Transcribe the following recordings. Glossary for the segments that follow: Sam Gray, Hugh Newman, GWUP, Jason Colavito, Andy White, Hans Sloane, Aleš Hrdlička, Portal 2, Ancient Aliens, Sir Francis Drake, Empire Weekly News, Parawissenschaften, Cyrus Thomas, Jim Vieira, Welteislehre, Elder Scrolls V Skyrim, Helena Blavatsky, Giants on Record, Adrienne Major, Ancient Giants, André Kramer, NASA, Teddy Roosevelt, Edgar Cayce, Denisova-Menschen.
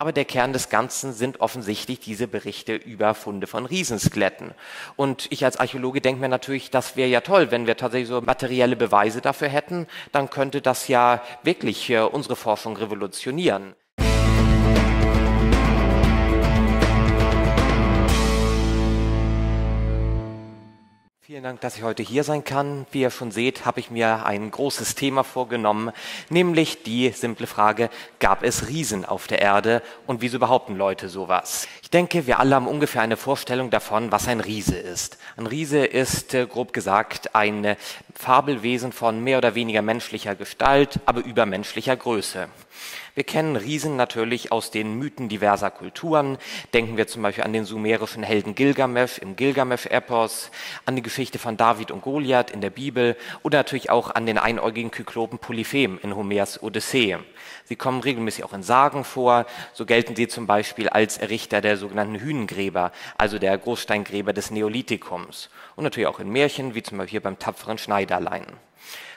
Aber der Kern des Ganzen sind offensichtlich diese Berichte über Funde von Riesenskeletten. Und ich als Archäologe denke mir natürlich, das wäre ja toll, wenn wir tatsächlich so materielle Beweise dafür hätten, dann könnte das ja wirklich unsere Forschung revolutionieren. Vielen Dank, dass ich heute hier sein kann. Wie ihr schon seht, habe ich mir ein großes Thema vorgenommen, nämlich die simple Frage, gab es Riesen auf der Erde und wieso behaupten Leute sowas? Ich denke, wir alle haben ungefähr eine Vorstellung davon, was ein Riese ist. Ein Riese ist, grob gesagt, ein Fabelwesen von mehr oder weniger menschlicher Gestalt, aber übermenschlicher Größe. Wir kennen Riesen natürlich aus den Mythen diverser Kulturen. Denken wir zum Beispiel an den sumerischen Helden Gilgamesch im Gilgamesch-Epos, an die Geschichte von David und Goliath in der Bibel oder natürlich auch an den einäugigen Kyklopen Polyphem in Homers Odyssee. Sie kommen regelmäßig auch in Sagen vor, so gelten sie zum Beispiel als Errichter der sogenannten Hünengräber, also der Großsteingräber des Neolithikums und natürlich auch in Märchen, wie zum Beispiel hier beim tapferen Schneiderlein.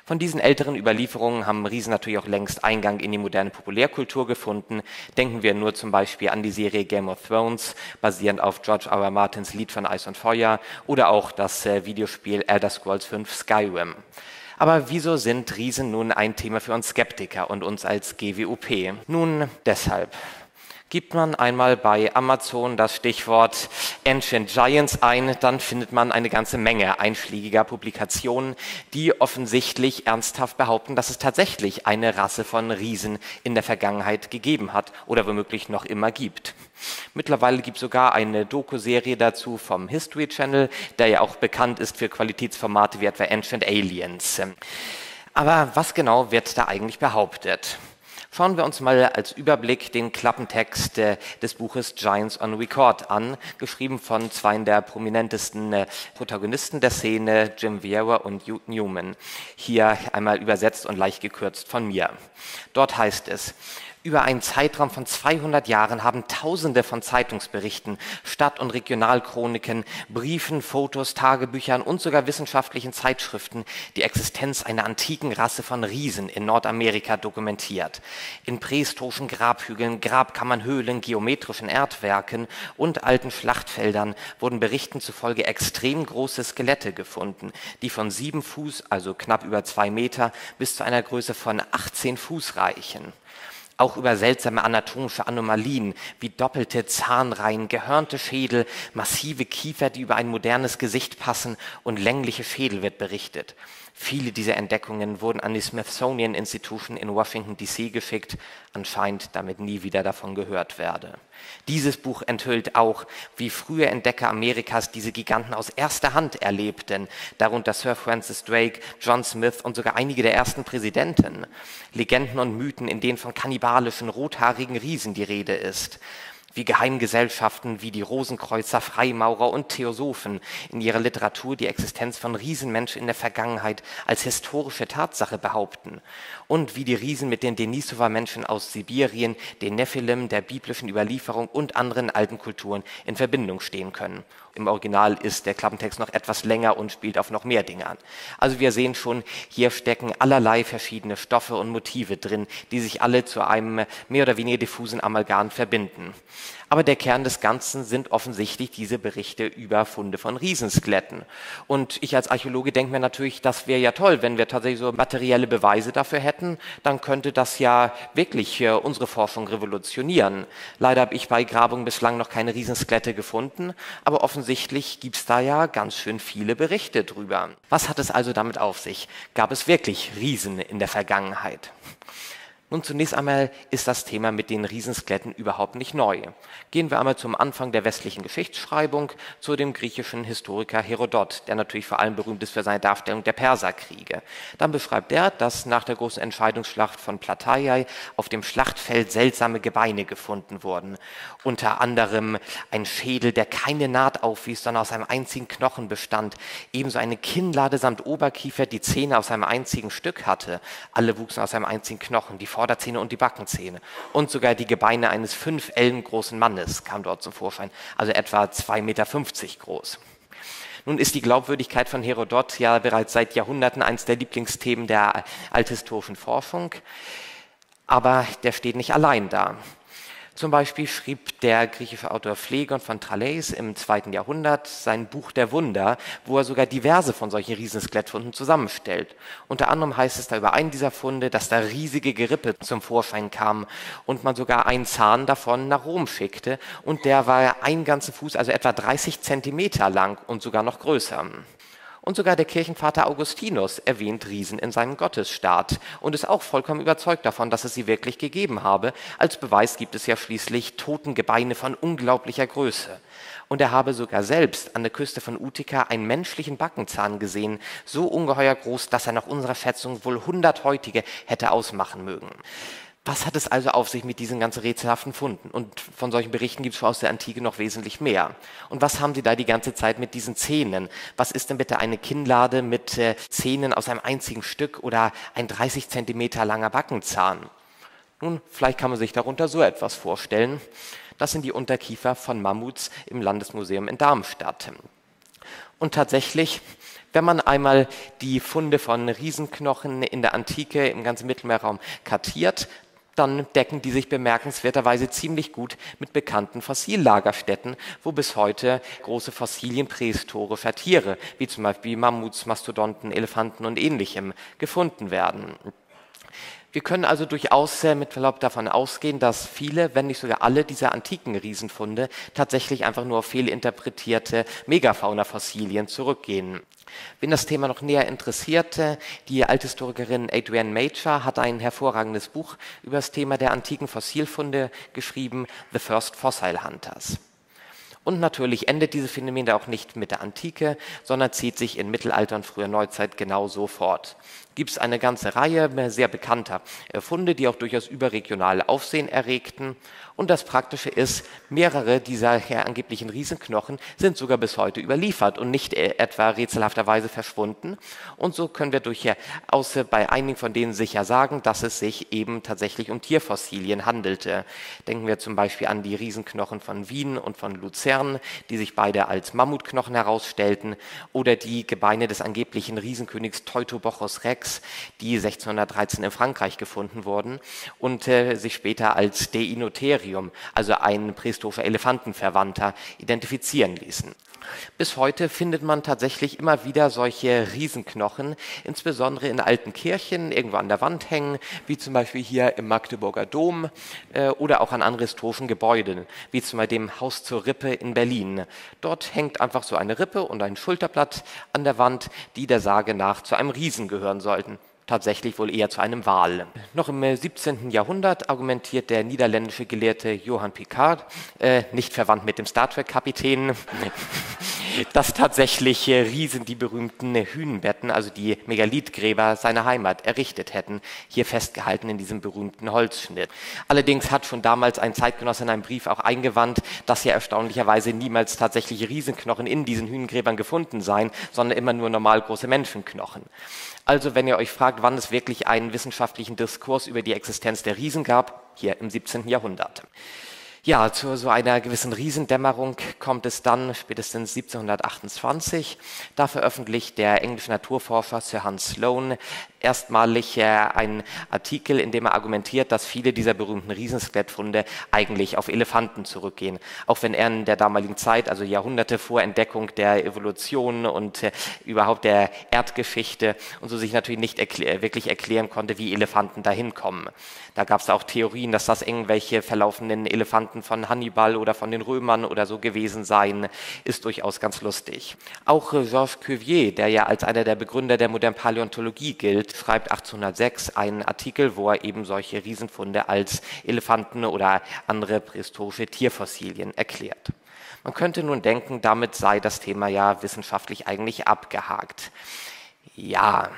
Von diesen älteren Überlieferungen haben Riesen natürlich auch längst Eingang in die moderne Populärkultur gefunden. Denken wir nur zum Beispiel an die Serie Game of Thrones, basierend auf George R. R. Martins Lied von Eis und Feuer oder auch das Videospiel Elder Scrolls V Skyrim. Aber wieso sind Riesen nun ein Thema für uns Skeptiker und uns als GWUP? Nun, deshalb. Gibt man einmal bei Amazon das Stichwort Ancient Giants ein, dann findet man eine ganze Menge einschlägiger Publikationen, die offensichtlich ernsthaft behaupten, dass es tatsächlich eine Rasse von Riesen in der Vergangenheit gegeben hat oder womöglich noch immer gibt. Mittlerweile gibt es sogar eine Doku-Serie dazu vom History Channel, der ja auch bekannt ist für Qualitätsformate wie etwa Ancient Aliens. Aber was genau wird da eigentlich behauptet? Schauen wir uns mal als Überblick den Klappentext des Buches Giants on Record an, geschrieben von zwei der prominentesten Protagonisten der Szene, Jim Vieira und Hugh Newman. Hier einmal übersetzt und leicht gekürzt von mir. Dort heißt es: Über einen Zeitraum von 200 Jahren haben Tausende von Zeitungsberichten, Stadt- und Regionalchroniken, Briefen, Fotos, Tagebüchern und sogar wissenschaftlichen Zeitschriften die Existenz einer antiken Rasse von Riesen in Nordamerika dokumentiert. In prähistorischen Grabhügeln, Grabkammern, Höhlen, geometrischen Erdwerken und alten Schlachtfeldern wurden Berichten zufolge extrem große Skelette gefunden, die von 7 Fuß, also knapp über 2 Meter, bis zu einer Größe von 18 Fuß reichen. Auch über seltsame anatomische Anomalien wie doppelte Zahnreihen, gehörnte Schädel, massive Kiefer, die über ein modernes Gesicht passen und längliche Schädel wird berichtet. Viele dieser Entdeckungen wurden an die Smithsonian Institution in Washington D.C. geschickt, anscheinend damit nie wieder davon gehört werde. Dieses Buch enthüllt auch, wie frühe Entdecker Amerikas diese Giganten aus erster Hand erlebten, darunter Sir Francis Drake, John Smith und sogar einige der ersten Präsidenten. Legenden und Mythen, in denen von kannibalischen, rothaarigen Riesen die Rede ist. Wie Geheimgesellschaften wie die Rosenkreuzer, Freimaurer und Theosophen in ihrer Literatur die Existenz von Riesenmenschen in der Vergangenheit als historische Tatsache behaupten und wie die Riesen mit den Denisova-Menschen aus Sibirien, den Nephilim, der biblischen Überlieferung und anderen alten Kulturen in Verbindung stehen können. Im Original ist der Klappentext noch etwas länger und spielt auf noch mehr Dinge an. Also wir sehen schon, hier stecken allerlei verschiedene Stoffe und Motive drin, die sich alle zu einem mehr oder weniger diffusen Amalgam verbinden. Aber der Kern des Ganzen sind offensichtlich diese Berichte über Funde von Riesenskeletten. Und ich als Archäologe denke mir natürlich, das wäre ja toll, wenn wir tatsächlich so materielle Beweise dafür hätten, dann könnte das ja wirklich unsere Forschung revolutionieren. Leider habe ich bei Grabungen bislang noch keine Riesenskelette gefunden, aber offensichtlich gibt es da ja ganz schön viele Berichte drüber. Was hat es also damit auf sich? Gab es wirklich Riesen in der Vergangenheit? Nun, zunächst einmal ist das Thema mit den Riesenskeletten überhaupt nicht neu. Gehen wir einmal zum Anfang der westlichen Geschichtsschreibung, zu dem griechischen Historiker Herodot, der natürlich vor allem berühmt ist für seine Darstellung der Perserkriege. Dann beschreibt er, dass nach der großen Entscheidungsschlacht von Plataiai auf dem Schlachtfeld seltsame Gebeine gefunden wurden. Unter anderem ein Schädel, der keine Naht aufwies, sondern aus einem einzigen Knochen bestand. Ebenso eine Kinnlade samt Oberkiefer, die Zähne aus einem einzigen Stück hatte. Alle wuchsen aus einem einzigen Knochen, die Vorderzähne und die Backenzähne und sogar die Gebeine eines 5 Ellen großen Mannes kam dort zum Vorschein, also etwa 2,50 Meter groß. Nun ist die Glaubwürdigkeit von Herodot ja bereits seit Jahrhunderten eines der Lieblingsthemen der althistorischen Forschung, aber der steht nicht allein da. Zum Beispiel schrieb der griechische Autor Phlegon von Tralles im 2. Jahrhundert sein Buch der Wunder, wo er sogar diverse von solchen Riesenskelettrfunden zusammenstellt. Unter anderem heißt es da über einen dieser Funde, dass da riesige Gerippe zum Vorschein kamen und man sogar einen Zahn davon nach Rom schickte und der war einen ganzen Fuß, also etwa 30 Zentimeter lang und sogar noch größer. Und sogar der Kirchenvater Augustinus erwähnt Riesen in seinem Gottesstaat und ist auch vollkommen überzeugt davon, dass es sie wirklich gegeben habe. Als Beweis gibt es ja schließlich Totengebeine von unglaublicher Größe. Und er habe sogar selbst an der Küste von Utica einen menschlichen Backenzahn gesehen, so ungeheuer groß, dass er nach unserer Schätzung wohl 100 heutige hätte ausmachen mögen. Was hat es also auf sich mit diesen ganzen rätselhaften Funden? Und von solchen Berichten gibt es aus der Antike noch wesentlich mehr. Und was haben sie da die ganze Zeit mit diesen Zähnen? Was ist denn bitte eine Kinnlade mit Zähnen aus einem einzigen Stück oder ein 30 Zentimeter langer Backenzahn? Nun, vielleicht kann man sich darunter so etwas vorstellen. Das sind die Unterkiefer von Mammuts im Landesmuseum in Darmstadt. Und tatsächlich, wenn man einmal die Funde von Riesenknochen in der Antike im ganzen Mittelmeerraum kartiert, dann decken die sich bemerkenswerterweise ziemlich gut mit bekannten Fossillagerstätten, wo bis heute große Fossilien prähistorischer Tiere, wie zum Beispiel Mammuts, Mastodonten, Elefanten und Ähnlichem, gefunden werden. Wir können also durchaus mit Verlaub davon ausgehen, dass viele, wenn nicht sogar alle dieser antiken Riesenfunde tatsächlich einfach nur auf fehlinterpretierte Megafauna-Fossilien zurückgehen. Wen das Thema noch näher interessierte, die Althistorikerin Adrienne Major hat ein hervorragendes Buch über das Thema der antiken Fossilfunde geschrieben, The First Fossil Hunters. Und natürlich endet dieses Phänomen da auch nicht mit der Antike, sondern zieht sich in Mittelalter und früher Neuzeit genauso fort. Gibt es eine ganze Reihe sehr bekannter Funde, die auch durchaus überregional Aufsehen erregten. Und das Praktische ist, mehrere dieser angeblichen Riesenknochen sind sogar bis heute überliefert und nicht etwa rätselhafterweise verschwunden. Und so können wir durchaus bei einigen von denen sicher sagen, dass es sich eben tatsächlich um Tierfossilien handelte. Denken wir zum Beispiel an die Riesenknochen von Wien und von Luzern, die sich beide als Mammutknochen herausstellten, oder die Gebeine des angeblichen Riesenkönigs Teutobochos Rex, die 1613 in Frankreich gefunden wurden und sich später als Deinotherium, also ein prähistorischer Elefantenverwandter, identifizieren ließen. Bis heute findet man tatsächlich immer wieder solche Riesenknochen, insbesondere in alten Kirchen, irgendwo an der Wand hängen, wie zum Beispiel hier im Magdeburger Dom oder auch an anderen historischen Gebäuden, wie zum Beispiel dem Haus zur Rippe in Berlin. Dort hängt einfach so eine Rippe und ein Schulterblatt an der Wand, die der Sage nach zu einem Riesen gehören sollten. Tatsächlich wohl eher zu einem Wal. Noch im 17. Jahrhundert argumentiert der niederländische Gelehrte Johann Picard, nicht verwandt mit dem Star Trek-Kapitän, dass tatsächlich Riesen die berühmten Hünenbetten, also die Megalithgräber seiner Heimat, errichtet hätten, hier festgehalten in diesem berühmten Holzschnitt. Allerdings hat schon damals ein Zeitgenosse in einem Brief auch eingewandt, dass ja erstaunlicherweise niemals tatsächlich Riesenknochen in diesen Hünengräbern gefunden seien, sondern immer nur normal große Menschenknochen. Also wenn ihr euch fragt, wann es wirklich einen wissenschaftlichen Diskurs über die Existenz der Riesen gab, hier im 17. Jahrhundert. Ja, zu so einer gewissen Riesendämmerung kommt es dann spätestens 1728. Da veröffentlicht der englische Naturforscher Sir Hans Sloane erstmalig einen Artikel, in dem er argumentiert, dass viele dieser berühmten Riesenskelettfunde eigentlich auf Elefanten zurückgehen. Auch wenn er in der damaligen Zeit, also Jahrhunderte vor Entdeckung der Evolution und überhaupt der Erdgeschichte und so, sich natürlich nicht wirklich erklären konnte, wie Elefanten dahin kommen. Da gab es auch Theorien, dass das irgendwelche verlaufenden Elefanten von Hannibal oder von den Römern oder so gewesen sein, ist durchaus ganz lustig. Auch Georges Cuvier, der ja als einer der Begründer der modernen Paläontologie gilt, schreibt 1806 einen Artikel, wo er eben solche Riesenfunde als Elefanten oder andere prähistorische Tierfossilien erklärt. Man könnte nun denken, damit sei das Thema ja wissenschaftlich eigentlich abgehakt. Ja.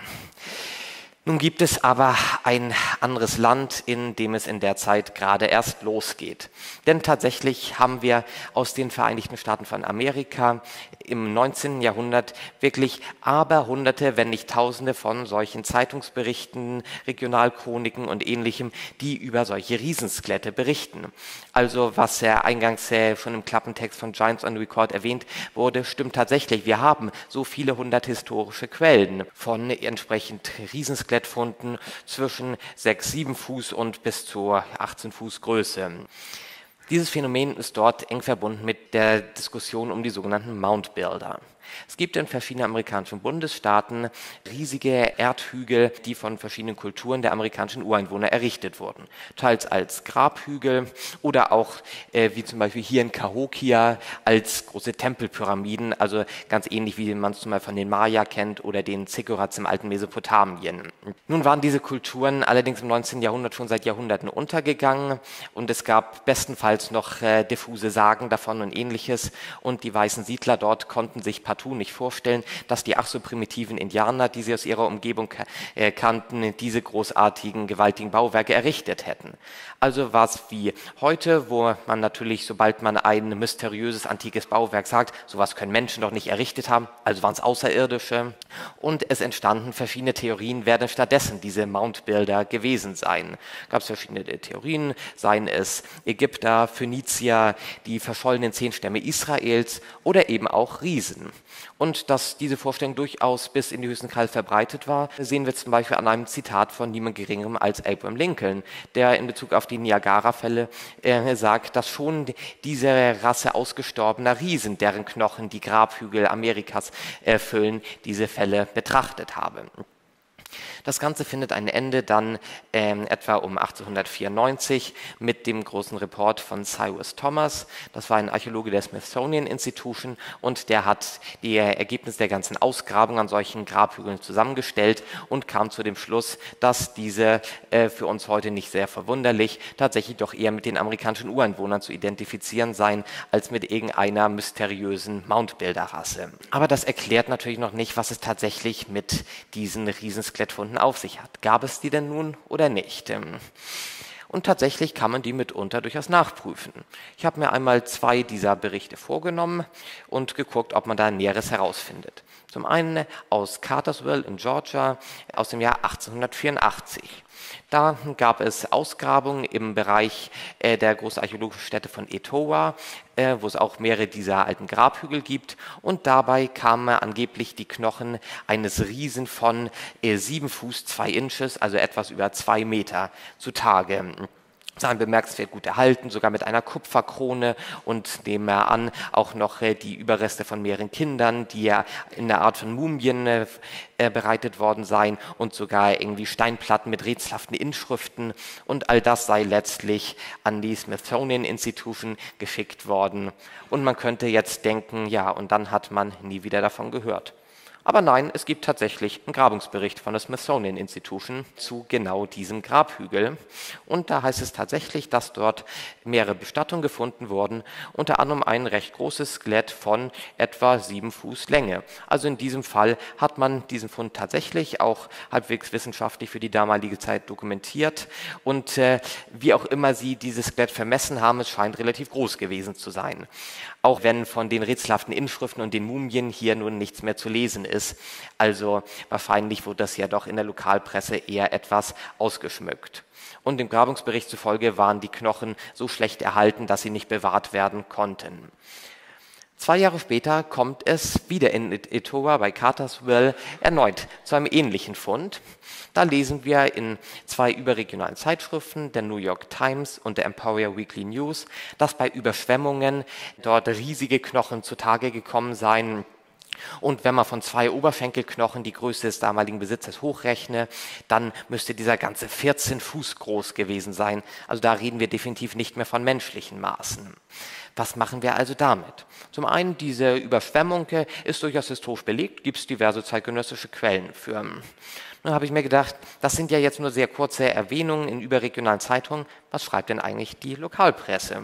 Nun gibt es aber ein anderes Land, in dem es in der Zeit gerade erst losgeht. Denn tatsächlich haben wir aus den Vereinigten Staaten von Amerika im 19. Jahrhundert wirklich Aberhunderte, wenn nicht Tausende von solchen Zeitungsberichten, Regionalchroniken und Ähnlichem, die über solche Riesenskelette berichten. Also was eingangs schon im Klappentext von Giants on Record erwähnt wurde, stimmt tatsächlich. Wir haben so viele hundert historische Quellen von entsprechend Riesenskeletten, zwischen 6-7 Fuß und bis zu 18 Fuß Größe. Dieses Phänomen ist dort eng verbunden mit der Diskussion um die sogenannten Mound Builder. Es gibt in verschiedenen amerikanischen Bundesstaaten riesige Erdhügel, die von verschiedenen Kulturen der amerikanischen Ureinwohner errichtet wurden. Teils als Grabhügel oder auch, wie zum Beispiel hier in Cahokia, als große Tempelpyramiden, also ganz ähnlich wie man es zum Beispiel von den Maya kennt oder den Ziggurats im alten Mesopotamien. Nun waren diese Kulturen allerdings im 19. Jahrhundert schon seit Jahrhunderten untergegangen und es gab bestenfalls noch diffuse Sagen davon und Ähnliches und die weißen Siedler dort konnten sich partout nicht vorstellen, dass die ach so primitiven Indianer, die sie aus ihrer Umgebung kannten, diese großartigen, gewaltigen Bauwerke errichtet hätten. Also war es wie heute, wo man natürlich, sobald man ein mysteriöses, antikes Bauwerk sagt, sowas können Menschen doch nicht errichtet haben, also waren es Außerirdische und es entstanden verschiedene Theorien, werden stattdessen diese Mound Builder gewesen sein. Gab es verschiedene Theorien, seien es Ägypter, Phönizier, die verschollenen 10 Stämme Israels oder eben auch Riesen. Und dass diese Vorstellung durchaus bis in die höchsten Kreise verbreitet war, sehen wir zum Beispiel an einem Zitat von niemand Geringerem als Abraham Lincoln, der in Bezug auf die Niagara-Fälle sagt, dass schon diese Rasse ausgestorbener Riesen, deren Knochen die Grabhügel Amerikas füllen, diese Fälle betrachtet habe. Das Ganze findet ein Ende dann etwa um 1894 mit dem großen Report von Cyrus Thomas. Das war ein Archäologe der Smithsonian Institution und der hat die Ergebnisse der ganzen Ausgrabung an solchen Grabhügeln zusammengestellt und kam zu dem Schluss, dass diese für uns heute nicht sehr verwunderlich tatsächlich doch eher mit den amerikanischen Ureinwohnern zu identifizieren seien, als mit irgendeiner mysteriösen Mound Builder Rasse. Aber das erklärt natürlich noch nicht, was es tatsächlich mit diesen Riesenskelettfunden auf sich hat. Gab es die denn nun oder nicht? Und tatsächlich kann man die mitunter durchaus nachprüfen. Ich habe mir einmal 2 dieser Berichte vorgenommen und geguckt, ob man da Näheres herausfindet. Zum einen aus Cartersville in Georgia aus dem Jahr 1884. Da gab es Ausgrabungen im Bereich der großarchäologischen Stätte von Etowah, wo es auch mehrere dieser alten Grabhügel gibt. Und dabei kamen angeblich die Knochen eines Riesen von 7 Fuß 2 Inches, also etwas über 2 Meter, zutage. Sein bemerkenswert gut erhalten, sogar mit einer Kupferkrone und nehmen wir an auch noch die Überreste von mehreren Kindern, die ja in einer Art von Mumien bereitet worden seien und sogar irgendwie Steinplatten mit rätselhaften Inschriften und all das sei letztlich an die Smithsonian Institution geschickt worden. Und man könnte jetzt denken, ja, und dann hat man nie wieder davon gehört. Aber nein, es gibt tatsächlich einen Grabungsbericht von der Smithsonian Institution zu genau diesem Grabhügel. Und da heißt es tatsächlich, dass dort mehrere Bestattungen gefunden wurden, unter anderem ein recht großes Skelett von etwa 7 Fuß Länge. Also in diesem Fall hat man diesen Fund tatsächlich auch halbwegs wissenschaftlich für die damalige Zeit dokumentiert. Und wie auch immer sie dieses Skelett vermessen haben, es scheint relativ groß gewesen zu sein. Auch wenn von den rätselhaften Inschriften und den Mumien hier nun nichts mehr zu lesen ist. Also wahrscheinlich wurde das ja doch in der Lokalpresse eher etwas ausgeschmückt. Und dem Grabungsbericht zufolge waren die Knochen so schlecht erhalten, dass sie nicht bewahrt werden konnten. 2 Jahre später kommt es wieder in Etowah bei Cartersville erneut zu einem ähnlichen Fund. Da lesen wir in 2 überregionalen Zeitschriften, der New York Times und der Empire Weekly News, dass bei Überschwemmungen dort riesige Knochen zutage gekommen seien. Und wenn man von 2 Oberschenkelknochen die Größe des damaligen Besitzers hochrechne, dann müsste dieser ganze 14 Fuß groß gewesen sein. Also da reden wir definitiv nicht mehr von menschlichen Maßen. Was machen wir also damit? Zum einen, diese Überschwemmung ist durchaus historisch belegt, gibt es diverse zeitgenössische Quellen für. Nun habe ich mir gedacht, das sind ja jetzt nur sehr kurze Erwähnungen in überregionalen Zeitungen. Was schreibt denn eigentlich die Lokalpresse?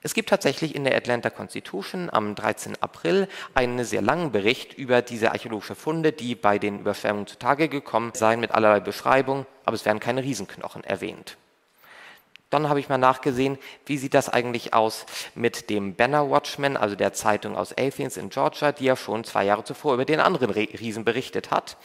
Es gibt tatsächlich in der Atlanta Constitution am 13. April einen sehr langen Bericht über diese archäologischen Funde, die bei den Überschwemmungen zutage gekommen seien, mit allerlei Beschreibung, aber es werden keine Riesenknochen erwähnt. Dann habe ich mal nachgesehen, wie sieht das eigentlich aus mit dem Banner Watchman, also der Zeitung aus Athens in Georgia, die ja schon 2 Jahre zuvor über den anderen Riesen berichtet hat.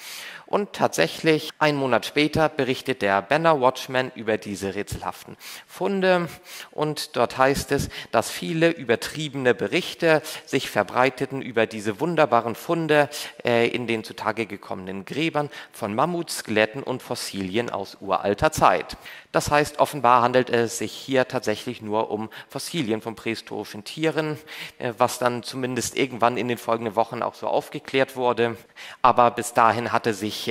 Und tatsächlich, einen Monat später, berichtet der Banner Watchman über diese rätselhaften Funde. Und dort heißt es, dass viele übertriebene Berichte sich verbreiteten über diese wunderbaren Funde in den zutage gekommenen Gräbern von Mammutskeletten und Fossilien aus uralter Zeit. Das heißt, offenbar handelt es sich hier tatsächlich nur um Fossilien von prähistorischen Tieren, was dann zumindest irgendwann in den folgenden Wochen auch so aufgeklärt wurde. Aber bis dahin hatte sich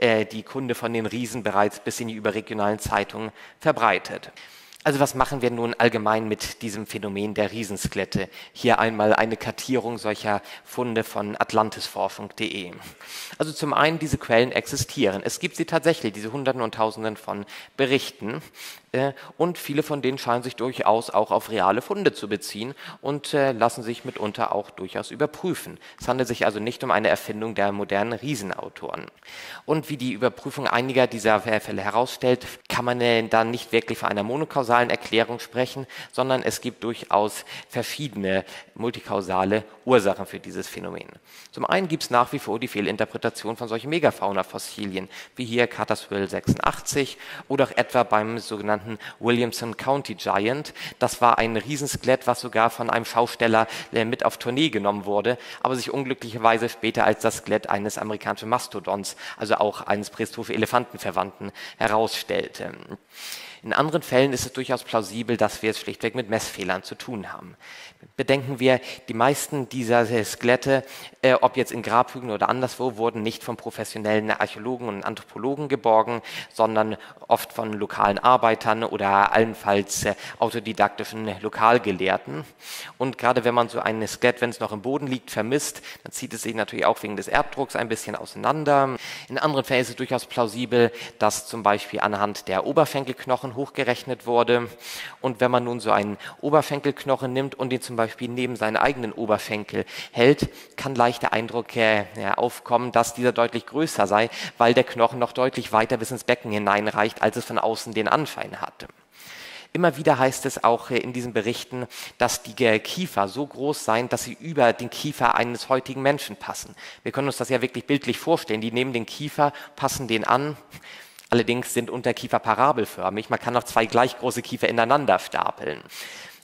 die Kunde von den Riesen bereits bis in die überregionalen Zeitungen verbreitet. Also was machen wir nun allgemein mit diesem Phänomen der Riesenskelette? Hier einmal eine Kartierung solcher Funde von atlantisforschung.de. Also zum einen, diese Quellen existieren. Es gibt sie tatsächlich, diese Hunderten und Tausenden von Berichten. Und viele von denen scheinen sich durchaus auch auf reale Funde zu beziehen und lassen sich mitunter auch durchaus überprüfen. Es handelt sich also nicht um eine Erfindung der modernen Riesenautoren. Und wie die Überprüfung einiger dieser Fälle herausstellt, kann man dann nicht wirklich von einer monokausalen Erklärung sprechen, sondern es gibt durchaus verschiedene multikausale Ursachen für dieses Phänomen. Zum einen gibt es nach wie vor die Fehlinterpretation von solchen Megafauna-Fossilien, wie hier Cartersville 86 oder auch etwa beim sogenannten Williamson County Giant. Das war ein Riesenskelett, was sogar von einem Schausteller mit auf Tournee genommen wurde, aber sich unglücklicherweise später als das Skelett eines amerikanischen Mastodons, also auch eines prähistorischen Elefantenverwandten, herausstellte. In anderen Fällen ist es durchaus plausibel, dass wir es schlichtweg mit Messfehlern zu tun haben. Bedenken wir, die meisten dieser Skelette, ob jetzt in Grabhügeln oder anderswo, wurden nicht von professionellen Archäologen und Anthropologen geborgen, sondern oft von lokalen Arbeitern oder allenfalls autodidaktischen Lokalgelehrten. Und gerade wenn man so ein Skelett, wenn es noch im Boden liegt, vermisst, dann zieht es sich natürlich auch wegen des Erbdrucks ein bisschen auseinander. In anderen Fällen ist es durchaus plausibel, dass zum Beispiel anhand der Oberschenkelknochen hochgerechnet wurde, und wenn man nun so einen Oberschenkelknochen nimmt und den zum Beispiel neben seinen eigenen Oberschenkel hält, kann leicht der Eindruck aufkommen, dass dieser deutlich größer sei, weil der Knochen noch deutlich weiter bis ins Becken hineinreicht, als es von außen den Anschein hatte. Immer wieder heißt es auch in diesen Berichten, dass die Kiefer so groß seien, dass sie über den Kiefer eines heutigen Menschen passen. Wir können uns das ja wirklich bildlich vorstellen. Die nehmen den Kiefer, passen den an. Allerdings sind Unterkiefer parabelförmig, man kann auch zwei gleich große Kiefer ineinander stapeln.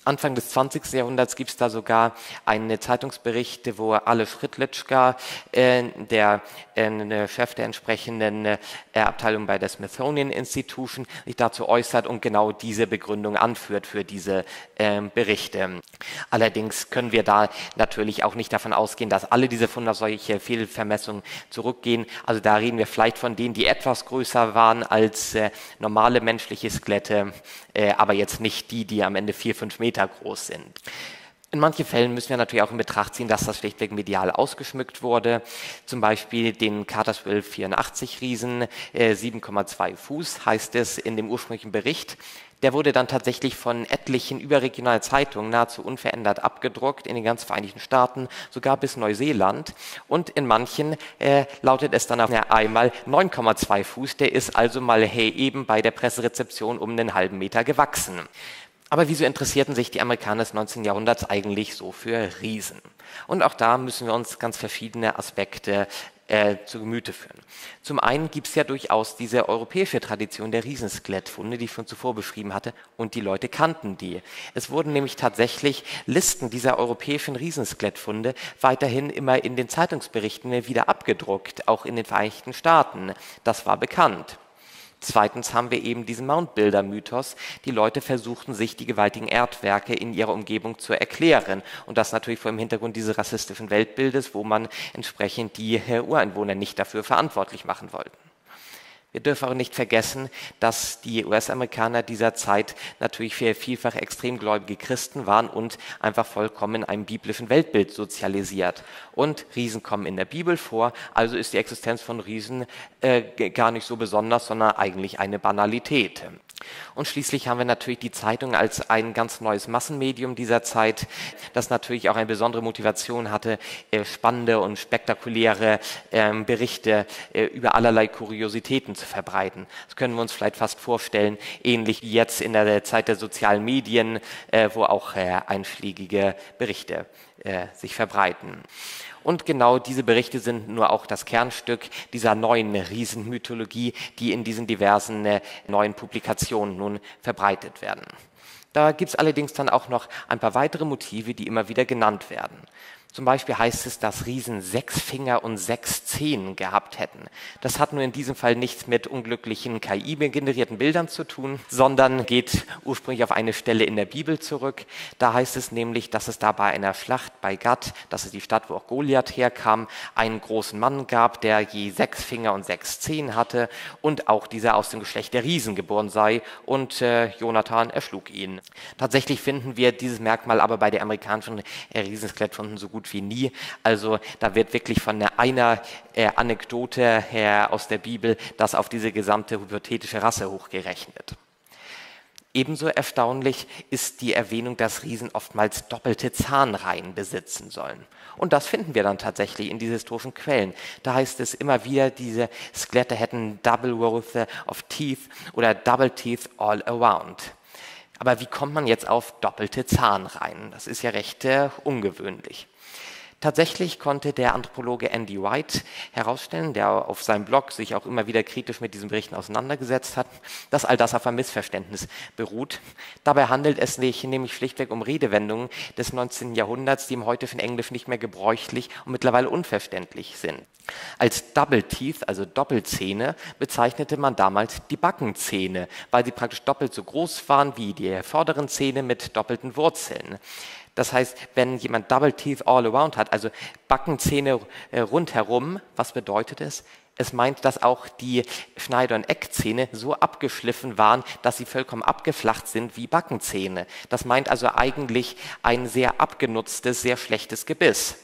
Anfang des 20. Jahrhunderts gibt es da sogar einen Zeitungsbericht, wo Aleš Hrdlička, der Chef der entsprechenden Abteilung bei der Smithsonian Institution, sich dazu äußert und genau diese Begründung anführt für diese Berichte. Allerdings können wir da natürlich auch nicht davon ausgehen, dass alle diese Funde auf solche Fehlvermessungen zurückgehen. Also da reden wir vielleicht von denen, die etwas größer waren als normale menschliche Skelette, aber jetzt nicht die, die am Ende 4-5 Meter groß sind. In manchen Fällen müssen wir natürlich auch in Betracht ziehen, dass das schlichtweg medial ausgeschmückt wurde. Zum Beispiel den Cartersville 84 Riesen, 7,2 Fuß heißt es in dem ursprünglichen Bericht. Der wurde dann tatsächlich von etlichen überregionalen Zeitungen nahezu unverändert abgedruckt, in den ganz Vereinigten Staaten, sogar bis Neuseeland. Und in manchen lautet es dann auf einmal 9,2 Fuß, der ist also mal eben bei der Presserezeption um einen halben Meter gewachsen. Aber wieso interessierten sich die Amerikaner des 19. Jahrhunderts eigentlich so für Riesen? Und auch da müssen wir uns ganz verschiedene Aspekte zu Gemüte führen. Zum einen gibt es ja durchaus diese europäische Tradition der Riesenskelett-Funde, die ich schon zuvor beschrieben hatte, und die Leute kannten die. Es wurden nämlich tatsächlich Listen dieser europäischen Riesenskelett-Funde weiterhin immer in den Zeitungsberichten wieder abgedruckt, auch in den Vereinigten Staaten. Das war bekannt. Zweitens haben wir eben diesen Moundbuilder-Mythos. Die Leute versuchten sich die gewaltigen Erdwerke in ihrer Umgebung zu erklären. Und das natürlich vor dem Hintergrund dieses rassistischen Weltbildes, wo man entsprechend die Ureinwohner nicht dafür verantwortlich machen wollte. Wir dürfen auch nicht vergessen, dass die US-Amerikaner dieser Zeit natürlich vielfach extremgläubige Christen waren und einfach vollkommen in einem biblischen Weltbild sozialisiert. Und Riesen kommen in der Bibel vor, also ist die Existenz von Riesen gar nicht so besonders, sondern eigentlich eine Banalität. Und schließlich haben wir natürlich die Zeitung als ein ganz neues Massenmedium dieser Zeit, das natürlich auch eine besondere Motivation hatte, spannende und spektakuläre Berichte über allerlei Kuriositäten zu verbreiten. Das können wir uns vielleicht fast vorstellen, ähnlich wie jetzt in der Zeit der sozialen Medien, wo auch einschlägige Berichte sich verbreiten. Und genau diese Berichte sind nur auch das Kernstück dieser neuen Riesenmythologie, die in diesen diversen neuen Publikationen nun verbreitet werden. Da gibt es allerdings dann auch noch ein paar weitere Motive, die immer wieder genannt werden. Zum Beispiel heißt es, dass Riesen 6 Finger und 6 Zehen gehabt hätten. Das hat nur in diesem Fall nichts mit unglücklichen KI-generierten Bildern zu tun, sondern geht ursprünglich auf eine Stelle in der Bibel zurück. Da heißt es nämlich, dass es da bei einer Schlacht bei Gath, das ist die Stadt, wo auch Goliath herkam, einen großen Mann gab, der je 6 Finger und 6 Zehen hatte und auch dieser aus dem Geschlecht der Riesen geboren sei und Jonathan erschlug ihn. Tatsächlich finden wir dieses Merkmal aber bei der amerikanischen Riesenskelettronden so gut wie nie. Also da wird wirklich von einer Anekdote her aus der Bibel das auf diese gesamte hypothetische Rasse hochgerechnet. Ebenso erstaunlich ist die Erwähnung, dass Riesen oftmals doppelte Zahnreihen besitzen sollen. Und das finden wir dann tatsächlich in diesen historischen Quellen. Da heißt es immer wieder, diese Skelette hätten Double Rows of Teeth oder Double Teeth all around. Aber wie kommt man jetzt auf doppelte Zahnreihen? Das ist ja recht ungewöhnlich. Tatsächlich konnte der Anthropologe Andy White herausstellen, der auf seinem Blog sich auch immer wieder kritisch mit diesen Berichten auseinandergesetzt hat, dass all das auf einem Missverständnis beruht. Dabei handelt es sich nämlich schlichtweg um Redewendungen des 19. Jahrhunderts, die im heutigen Englisch nicht mehr gebräuchlich und mittlerweile unverständlich sind. Als Double Teeth, also Doppelzähne, bezeichnete man damals die Backenzähne, weil sie praktisch doppelt so groß waren wie die vorderen Zähne mit doppelten Wurzeln. Das heißt, wenn jemand Double Teeth all around hat, also Backenzähne rundherum, was bedeutet es? Es meint, dass auch die Schneider- und Eckzähne so abgeschliffen waren, dass sie vollkommen abgeflacht sind wie Backenzähne. Das meint also eigentlich ein sehr abgenutztes, sehr schlechtes Gebiss.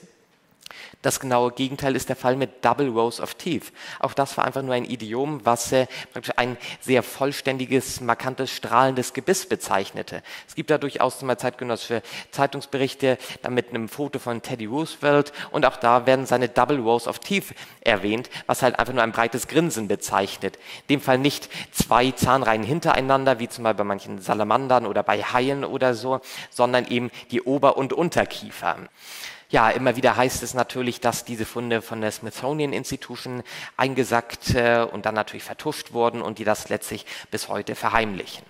Das genaue Gegenteil ist der Fall mit Double Rows of Teeth. Auch das war einfach nur ein Idiom, was praktisch ein sehr vollständiges, markantes, strahlendes Gebiss bezeichnete. Es gibt da durchaus mal zeitgenössische Zeitungsberichte, da mit einem Foto von Teddy Roosevelt, und auch da werden seine Double Rows of Teeth erwähnt, was halt einfach nur ein breites Grinsen bezeichnet. In dem Fall nicht 2 Zahnreihen hintereinander, wie zum Beispiel bei manchen Salamandern oder bei Haien oder so, sondern eben die Ober- und Unterkiefer. Ja, immer wieder heißt es natürlich, dass diese Funde von der Smithsonian Institution eingesackt und dann natürlich vertuscht wurden und die das letztlich bis heute verheimlichen.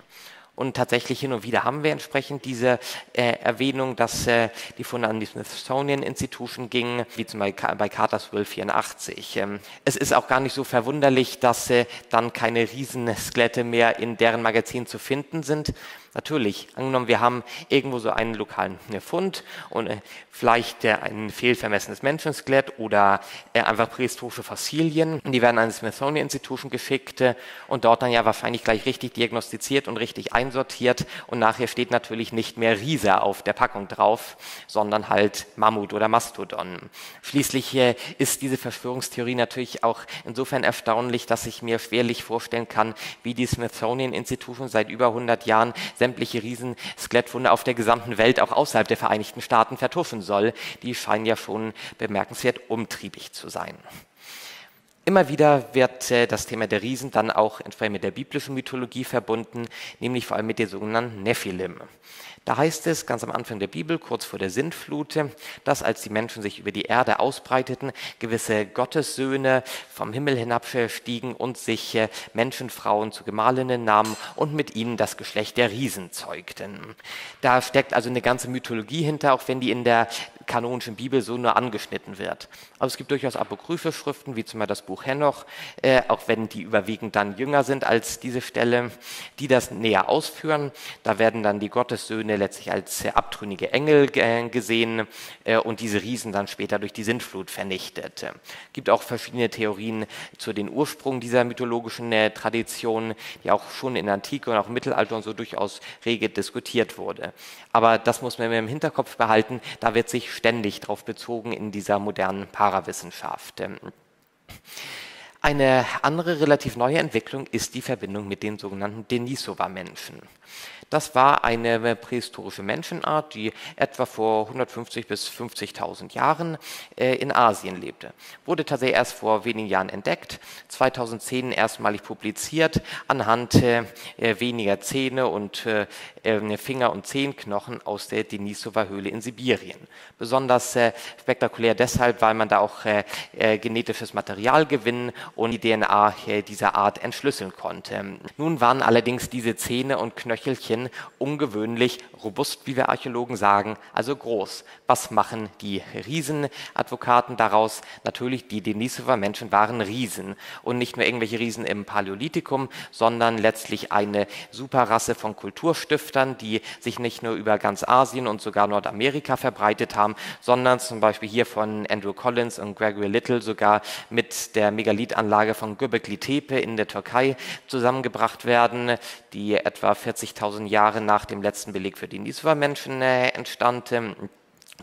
Und tatsächlich hin und wieder haben wir entsprechend diese Erwähnung, dass die Funde an die Smithsonian Institution gingen, wie zum Beispiel bei Cartersville 84. Es ist auch gar nicht so verwunderlich, dass dann keine Riesenskelette mehr in deren Magazin zu finden sind. Natürlich, angenommen, wir haben irgendwo so einen lokalen Fund und vielleicht ein fehlvermessenes Menschenskelett oder einfach prähistorische Fossilien. Die werden an die Smithsonian Institution geschickt und dort dann ja wahrscheinlich gleich richtig diagnostiziert und richtig einsortiert. Und nachher steht natürlich nicht mehr Riese auf der Packung drauf, sondern halt Mammut oder Mastodon. Schließlich ist diese Verschwörungstheorie natürlich auch insofern erstaunlich, dass ich mir schwerlich vorstellen kann, wie die Smithsonian Institution seit über 100 Jahren sämtliche Riesenskelettfunde auf der gesamten Welt, auch außerhalb der Vereinigten Staaten, vertuschen soll. Die scheinen ja schon bemerkenswert umtriebig zu sein. Immer wieder wird das Thema der Riesen dann auch entsprechend mit der biblischen Mythologie verbunden, nämlich vor allem mit den sogenannten Nephilim. Da heißt es ganz am Anfang der Bibel, kurz vor der Sintflut, dass als die Menschen sich über die Erde ausbreiteten, gewisse Gottessöhne vom Himmel hinabstiegen und sich Menschenfrauen zu Gemahlinnen nahmen und mit ihnen das Geschlecht der Riesen zeugten. Da steckt also eine ganze Mythologie hinter, auch wenn die in der kanonischen Bibel so nur angeschnitten wird. Aber es gibt durchaus apokryphe Schriften, wie zum Beispiel das Buch Henoch, auch wenn die überwiegend dann jünger sind als diese Stelle, die das näher ausführen. Da werden dann die Gottessöhne letztlich als abtrünnige Engel gesehen und diese Riesen dann später durch die Sintflut vernichtet. Es gibt auch verschiedene Theorien zu den Ursprung dieser mythologischen Tradition, die auch schon in der Antike und auch im Mittelalter und so durchaus rege diskutiert wurde. Aber das muss man im Hinterkopf behalten, da wird sich ständig darauf bezogen in dieser modernen Parawissenschaft. Eine andere relativ neue Entwicklung ist die Verbindung mit den sogenannten Denisova-Menschen. Das war eine prähistorische Menschenart, die etwa vor 150 bis 50.000 Jahren in Asien lebte. Wurde tatsächlich erst vor wenigen Jahren entdeckt, 2010 erstmalig publiziert, anhand weniger Zähne und Finger- und Zehenknochen aus der Denisova-Höhle in Sibirien. Besonders spektakulär deshalb, weil man da auch genetisches Material gewinnen und die DNA dieser Art entschlüsseln konnte. Nun waren allerdings diese Zähne und Knöchelchen ungewöhnlich robust, wie wir Archäologen sagen, also groß. Was machen die Riesenadvokaten daraus? Natürlich, die Denisova-Menschen waren Riesen und nicht nur irgendwelche Riesen im Paläolithikum, sondern letztlich eine Superrasse von Kulturstiftern, die sich nicht nur über ganz Asien und sogar Nordamerika verbreitet haben, sondern zum Beispiel hier von Andrew Collins und Gregory Little sogar mit der Megalithanlage von Göbekli Tepe in der Türkei zusammengebracht werden, die etwa 40.000 Jahre nach dem letzten Beleg für die Denisova-Menschen entstand.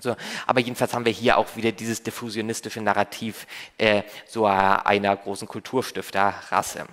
So, aber jedenfalls haben wir hier auch wieder dieses diffusionistische Narrativ so einer großen Kulturstifterrasse.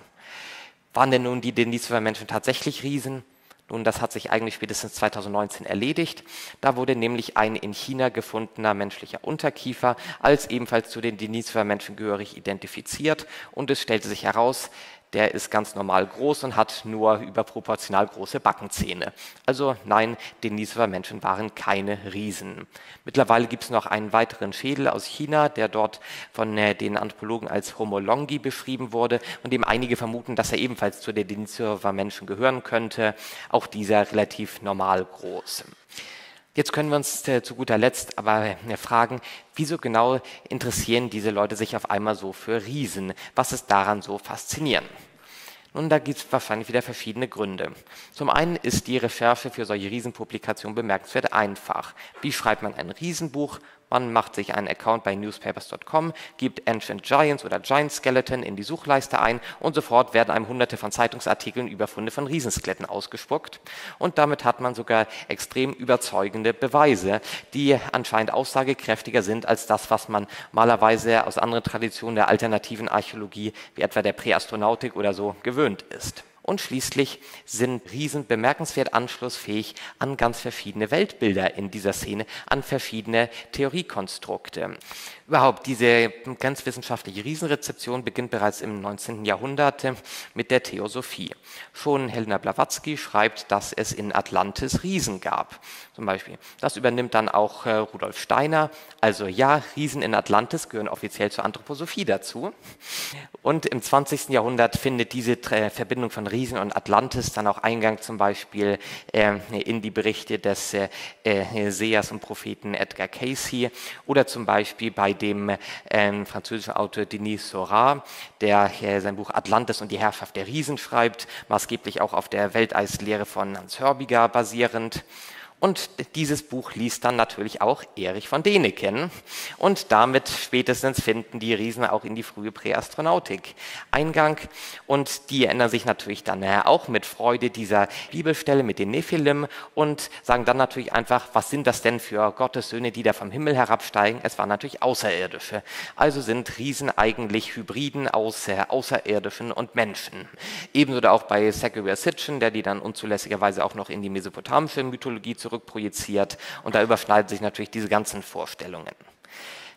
Waren denn nun die Denisova-Menschen tatsächlich Riesen? Nun, das hat sich eigentlich spätestens 2019 erledigt. Da wurde nämlich ein in China gefundener menschlicher Unterkiefer als ebenfalls zu den Denisova-Menschen gehörig identifiziert und es stellte sich heraus, der ist ganz normal groß und hat nur überproportional große Backenzähne. Also nein, Denisova-Menschen waren keine Riesen. Mittlerweile gibt es noch einen weiteren Schädel aus China, der dort von den Anthropologen als Homo longi beschrieben wurde und dem einige vermuten, dass er ebenfalls zu den Denisova-Menschen gehören könnte. Auch dieser relativ normal groß. Jetzt können wir uns zu guter Letzt aber fragen, wieso genau interessieren diese Leute sich auf einmal so für Riesen? Was ist daran so faszinierend? Nun, da gibt es wahrscheinlich wieder verschiedene Gründe. Zum einen ist die Recherche für solche Riesenpublikationen bemerkenswert einfach. Wie schreibt man ein Riesenbuch? Man macht sich einen Account bei newspapers.com, gibt Ancient Giants oder Giant Skeleton in die Suchleiste ein und sofort werden einem hunderte von Zeitungsartikeln über Funde von Riesenskeletten ausgespuckt. Und damit hat man sogar extrem überzeugende Beweise, die anscheinend aussagekräftiger sind als das, was man malerweise aus anderen Traditionen der alternativen Archäologie, wie etwa der Präastronautik oder so, gewöhnt ist. Und schließlich sind Riesen bemerkenswert anschlussfähig an ganz verschiedene Weltbilder in dieser Szene, an verschiedene Theoriekonstrukte. Überhaupt, diese ganz wissenschaftliche Riesenrezeption beginnt bereits im 19. Jahrhundert mit der Theosophie. Schon Helena Blavatsky schreibt, dass es in Atlantis Riesen gab, zum Beispiel. Das übernimmt dann auch Rudolf Steiner. Also ja, Riesen in Atlantis gehören offiziell zur Anthroposophie dazu. Und im 20. Jahrhundert findet diese Verbindung von Riesen und Atlantis dann auch Eingang zum Beispiel in die Berichte des Sehers und Propheten Edgar Cayce oder zum Beispiel bei dem französischen Autor Denis Seurat, der sein Buch Atlantis und die Herrschaft der Riesen schreibt, maßgeblich auch auf der Welteislehre von Hans Hörbiger basierend. Und dieses Buch liest dann natürlich auch Erich von Däniken. Und damit spätestens finden die Riesen auch in die frühe Präastronautik Eingang. Und die ändern sich natürlich dann auch mit Freude dieser Bibelstelle mit den Nephilim und sagen dann natürlich einfach, was sind das denn für Gottes Söhne, die da vom Himmel herabsteigen? Es waren natürlich Außerirdische. Also sind Riesen eigentlich Hybriden aus Außerirdischen und Menschen. Ebenso da auch bei Zachariah Sitchin, der die dann unzulässigerweise auch noch in die mesopotamische Mythologie zurückprojiziert und da überschneiden sich natürlich diese ganzen Vorstellungen.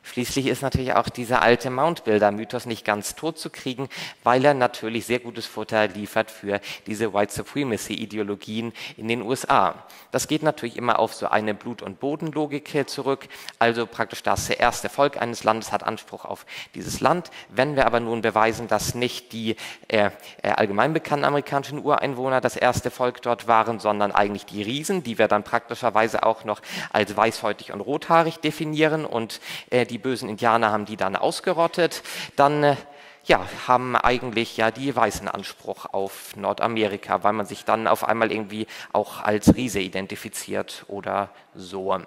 Schließlich ist natürlich auch dieser alte Mount-Builder-Mythos nicht ganz tot zu kriegen, weil er natürlich sehr gutes Futter liefert für diese White Supremacy-Ideologien in den USA. Das geht natürlich immer auf so eine Blut- und Bodenlogik zurück, also praktisch das erste Volk eines Landes hat Anspruch auf dieses Land. Wenn wir aber nun beweisen, dass nicht die allgemein bekannten amerikanischen Ureinwohner das erste Volk dort waren, sondern eigentlich die Riesen, die wir dann praktischerweise auch noch als weißhäutig und rothaarig definieren und die bösen Indianer haben die dann ausgerottet, dann ja, haben eigentlich ja die Weißen Anspruch auf Nordamerika, weil man sich dann auf einmal irgendwie auch als Riese identifiziert oder so.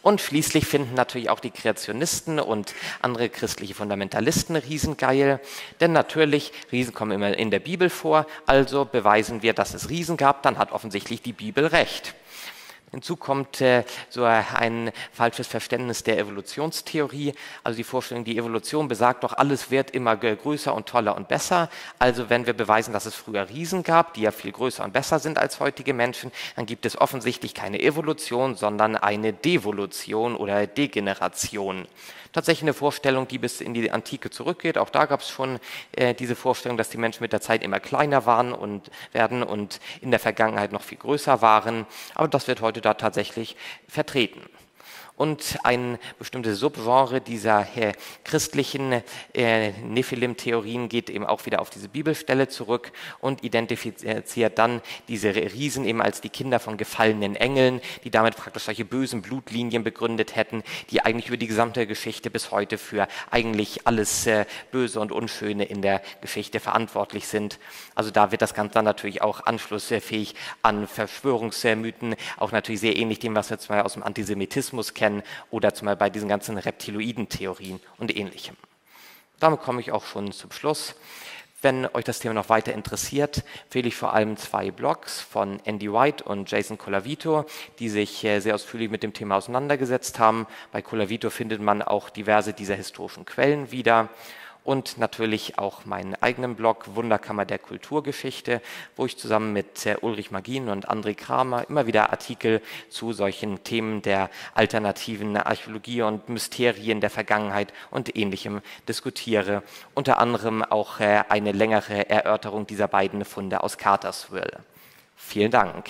Und schließlich finden natürlich auch die Kreationisten und andere christliche Fundamentalisten Riesen geil, denn natürlich, Riesen kommen immer in der Bibel vor, also beweisen wir, dass es Riesen gab, dann hat offensichtlich die Bibel recht. Hinzu kommt so ein falsches Verständnis der Evolutionstheorie, also die Vorstellung, die Evolution besagt doch, alles wird immer größer und toller und besser. Also wenn wir beweisen, dass es früher Riesen gab, die ja viel größer und besser sind als heutige Menschen, dann gibt es offensichtlich keine Evolution, sondern eine Devolution oder Degeneration. Tatsächlich eine Vorstellung, die bis in die Antike zurückgeht. Auch da gab es schon diese Vorstellung, dass die Menschen mit der Zeit immer kleiner waren und werden und in der Vergangenheit noch viel größer waren. Aber das wird heute da tatsächlich vertreten. Und ein bestimmtes Subgenre dieser christlichen Nephilim-Theorien geht eben auch wieder auf diese Bibelstelle zurück und identifiziert dann diese Riesen eben als die Kinder von gefallenen Engeln, die damit praktisch solche bösen Blutlinien begründet hätten, die eigentlich über die gesamte Geschichte bis heute für eigentlich alles Böse und Unschöne in der Geschichte verantwortlich sind. Also da wird das Ganze dann natürlich auch anschlussfähig an Verschwörungsmythen, auch natürlich sehr ähnlich dem, was wir jetzt mal aus dem Antisemitismus kennen, oder zum Beispiel bei diesen ganzen Reptiloiden-Theorien und Ähnlichem. Damit komme ich auch schon zum Schluss. Wenn euch das Thema noch weiter interessiert, empfehle ich vor allem zwei Blogs von Andy White und Jason Colavito, die sich sehr ausführlich mit dem Thema auseinandergesetzt haben. Bei Colavito findet man auch diverse dieser historischen Quellen wieder. Und natürlich auch meinen eigenen Blog Wunderkammer der Kulturgeschichte, wo ich zusammen mit Ulrich Magin und André Kramer immer wieder Artikel zu solchen Themen der alternativen Archäologie und Mysterien der Vergangenheit und Ähnlichem diskutiere. Unter anderem auch eine längere Erörterung dieser beiden Funde aus Cartersville. Vielen Dank.